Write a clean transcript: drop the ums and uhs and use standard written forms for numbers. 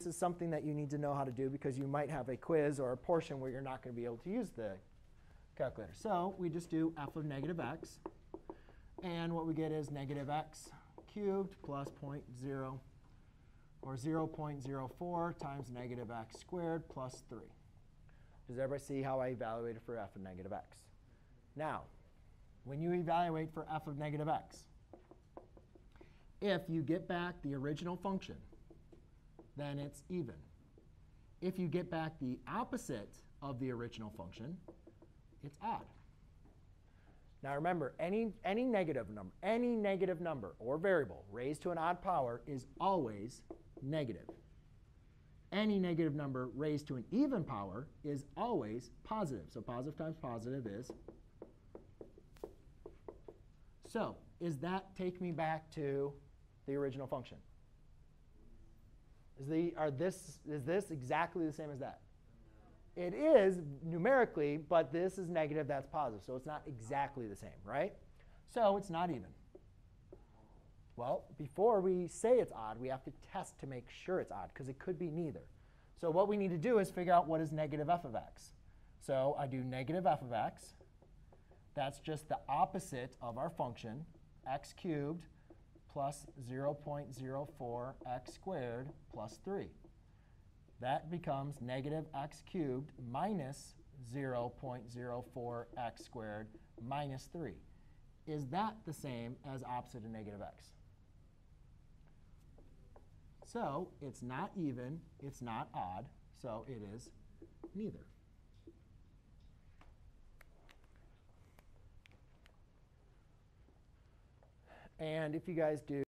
This is something that you need to know how to do because you might have a quiz or a portion where you're not going to be able to use the calculator. So we just do f of negative x. And what we get is negative x cubed plus 0.0 or 0.04 times negative x squared plus 3. Does everybody see how I evaluated for f of negative x? Now, when you evaluate for f of negative x, if you get back the original function, then it's even. If you get back the opposite of the original function, it's odd. Now remember, any negative number or variable raised to an odd power is always negative. Any negative number raised to an even power is always positive. So positive times positive is. So is that take me back to the original function? Is this exactly the same as that? It is numerically, but this is negative, that's positive. So it's not exactly the same, right? So it's not even. Well, before we say it's odd, we have to test to make sure it's odd, because it could be neither. So what we need to do is figure out what is negative f of x. So I do negative f of x. That's just the opposite of our function, x cubed plus 0.04 x squared plus 3. That becomes negative x cubed minus 0.04 x squared minus 3. Is that the same as opposite of negative x? So it's not even. It's not odd. So it is neither. And if you guys do